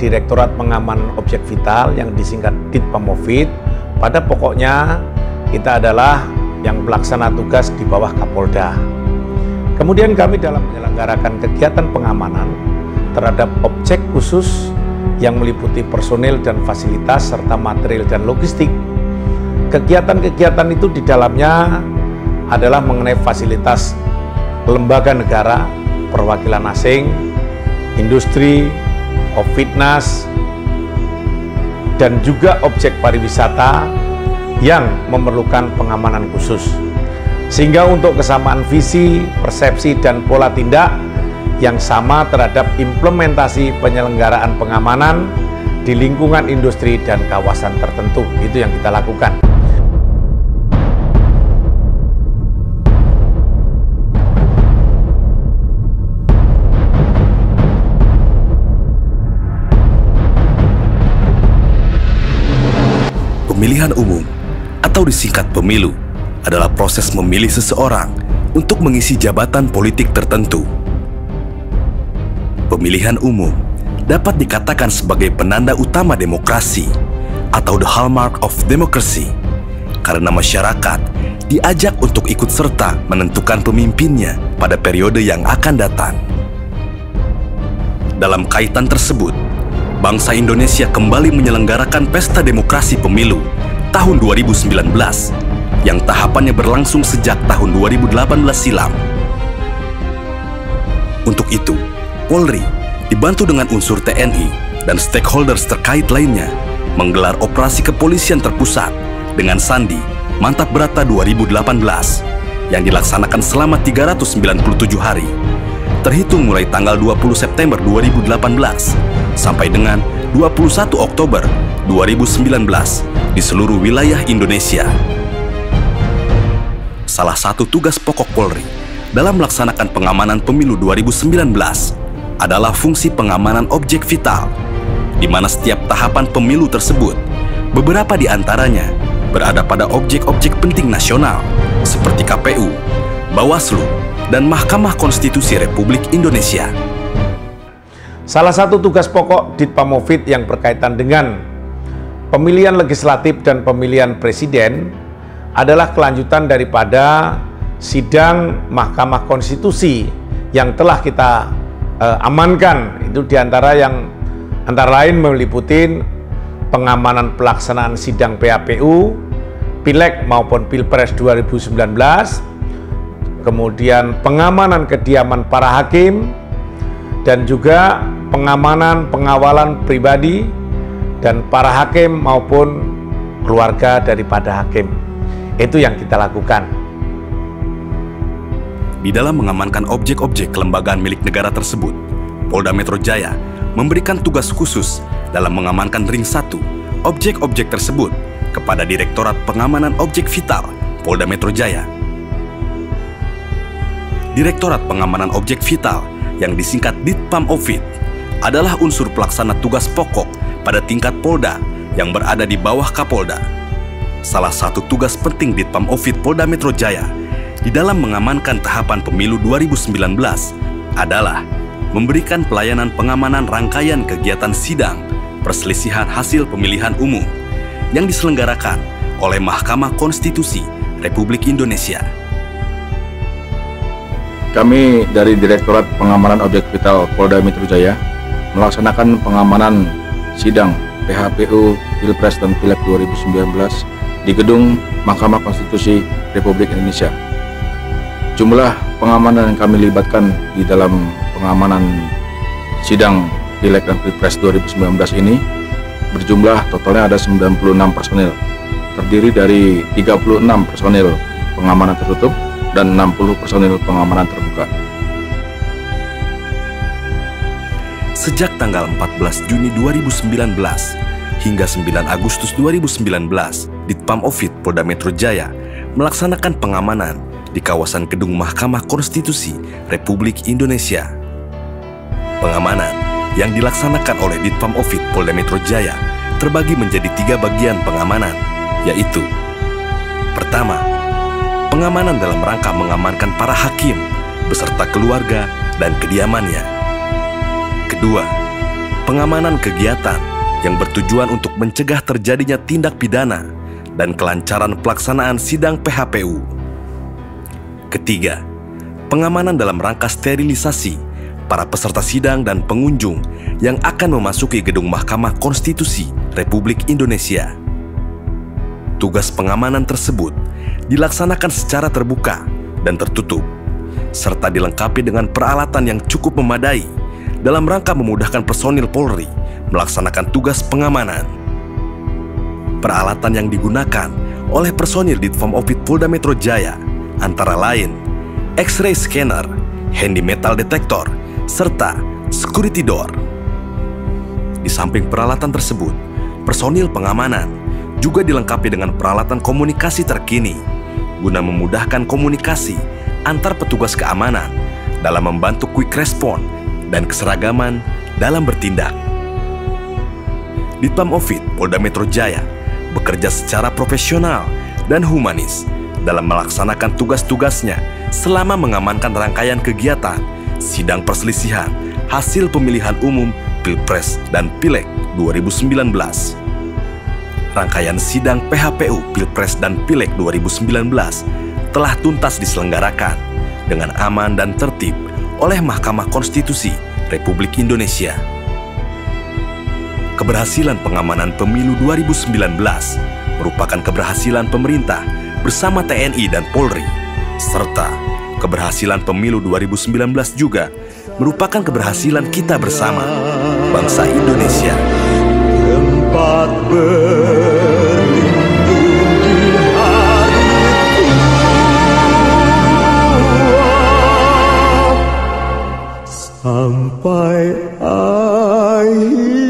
Direktorat Pengaman Objek Vital yang disingkat Dit Pam Obvit. Pada pokoknya kita adalah yang pelaksana tugas di bawah Kapolda. Kemudian kami dalam menyelenggarakan kegiatan pengamanan terhadap objek khusus yang meliputi personil dan fasilitas serta material dan logistik. Kegiatan-kegiatan itu di dalamnya adalah mengenai fasilitas lembaga negara, perwakilan asing, industri, Obvitnas, dan juga objek pariwisata yang memerlukan pengamanan khusus. Sehingga untuk kesamaan visi, persepsi, dan pola tindak yang sama terhadap implementasi penyelenggaraan pengamanan di lingkungan industri dan kawasan tertentu, itu yang kita lakukan. Pemilihan umum atau disingkat pemilu adalah proses memilih seseorang untuk mengisi jabatan politik tertentu. Pemilihan umum dapat dikatakan sebagai penanda utama demokrasi atau the hallmark of democracy, karena masyarakat diajak untuk ikut serta menentukan pemimpinnya pada periode yang akan datang. Dalam kaitan tersebut, bangsa Indonesia kembali menyelenggarakan Pesta Demokrasi Pemilu tahun 2019 yang tahapannya berlangsung sejak tahun 2018 silam. Untuk itu, Polri dibantu dengan unsur TNI dan stakeholders terkait lainnya menggelar operasi kepolisian terpusat dengan sandi Mantap Berata 2018 yang dilaksanakan selama 397 hari, terhitung mulai tanggal 20 September 2018 sampai dengan 21 Oktober 2019 di seluruh wilayah Indonesia. Salah satu tugas pokok Polri dalam melaksanakan pengamanan pemilu 2019 adalah fungsi pengamanan objek vital, di mana setiap tahapan pemilu tersebut, beberapa di antaranya berada pada objek-objek penting nasional seperti KPU, Bawaslu, dan Mahkamah Konstitusi Republik Indonesia. Salah satu tugas pokok Dit Pam Obvit yang berkaitan dengan pemilihan legislatif dan pemilihan presiden adalah kelanjutan daripada sidang Mahkamah Konstitusi yang telah kita amankan. Itu diantara yang antara lain meliputi pengamanan pelaksanaan sidang PHPU, Pileg maupun Pilpres 2019, kemudian pengamanan kediaman para hakim, dan juga pengamanan pengawalan pribadi dan para hakim maupun keluarga daripada hakim. Itu yang kita lakukan. Di dalam mengamankan objek-objek kelembagaan milik negara tersebut, Polda Metro Jaya memberikan tugas khusus dalam mengamankan ring 1 objek-objek tersebut kepada Direktorat Pengamanan Objek Vital Polda Metro Jaya. Direktorat Pengamanan Objek Vital yang disingkat Dit Pam Obvit adalah unsur pelaksana tugas pokok pada tingkat Polda yang berada di bawah Kapolda. Salah satu tugas penting Dit Pam Obvit Polda Metro Jaya di dalam mengamankan tahapan pemilu 2019 adalah memberikan pelayanan pengamanan rangkaian kegiatan sidang perselisihan hasil pemilihan umum yang diselenggarakan oleh Mahkamah Konstitusi Republik Indonesia. Kami dari Direktorat Pengamanan Objek Vital Polda Metro Jaya melaksanakan pengamanan sidang PHPU, Pilpres, dan Pileg 2019 di gedung Mahkamah Konstitusi Republik Indonesia. Jumlah pengamanan yang kami libatkan di dalam pengamanan sidang Pileg dan Pilpres 2019 ini berjumlah totalnya ada 96 personil, terdiri dari 36 personil pengamanan tertutup dan 60 personil pengamanan terbuka. Sejak tanggal 14 Juni 2019 hingga 9 Agustus 2019, Dit Pam Obvit Polda Metro Jaya melaksanakan pengamanan di kawasan Gedung Mahkamah Konstitusi Republik Indonesia. Pengamanan yang dilaksanakan oleh Dit Pam Obvit Polda Metro Jaya terbagi menjadi 3 bagian pengamanan, yaitu: pertama, pengamanan dalam rangka mengamankan para hakim beserta keluarga dan kediamannya. Kedua, pengamanan kegiatan yang bertujuan untuk mencegah terjadinya tindak pidana dan kelancaran pelaksanaan sidang PHPU. Ketiga, pengamanan dalam rangka sterilisasi para peserta sidang dan pengunjung yang akan memasuki gedung Mahkamah Konstitusi Republik Indonesia. Tugas pengamanan tersebut dilaksanakan secara terbuka dan tertutup, serta dilengkapi dengan peralatan yang cukup memadai dalam rangka memudahkan personil Polri melaksanakan tugas pengamanan. Peralatan yang digunakan oleh personil Dit Pam Obvit Polda Metro Jaya antara lain X-ray scanner, handy metal detector, serta security door. Di samping peralatan tersebut, personil pengamanan juga dilengkapi dengan peralatan komunikasi terkini guna memudahkan komunikasi antar petugas keamanan dalam membantu quick response dan keseragaman dalam bertindak. Dit Pam Obvit Polda Metro Jaya bekerja secara profesional dan humanis dalam melaksanakan tugas-tugasnya selama mengamankan rangkaian kegiatan sidang perselisihan hasil pemilihan umum Pilpres dan Pileg 2019. Rangkaian sidang PHPU Pilpres dan Pileg 2019 telah tuntas diselenggarakan dengan aman dan tertib oleh Mahkamah Konstitusi Republik Indonesia. Keberhasilan pengamanan pemilu 2019 merupakan keberhasilan pemerintah bersama TNI dan Polri, serta keberhasilan pemilu 2019 juga merupakan keberhasilan kita bersama, bangsa Indonesia. Tempat berlindung di hari tua sampai akhir.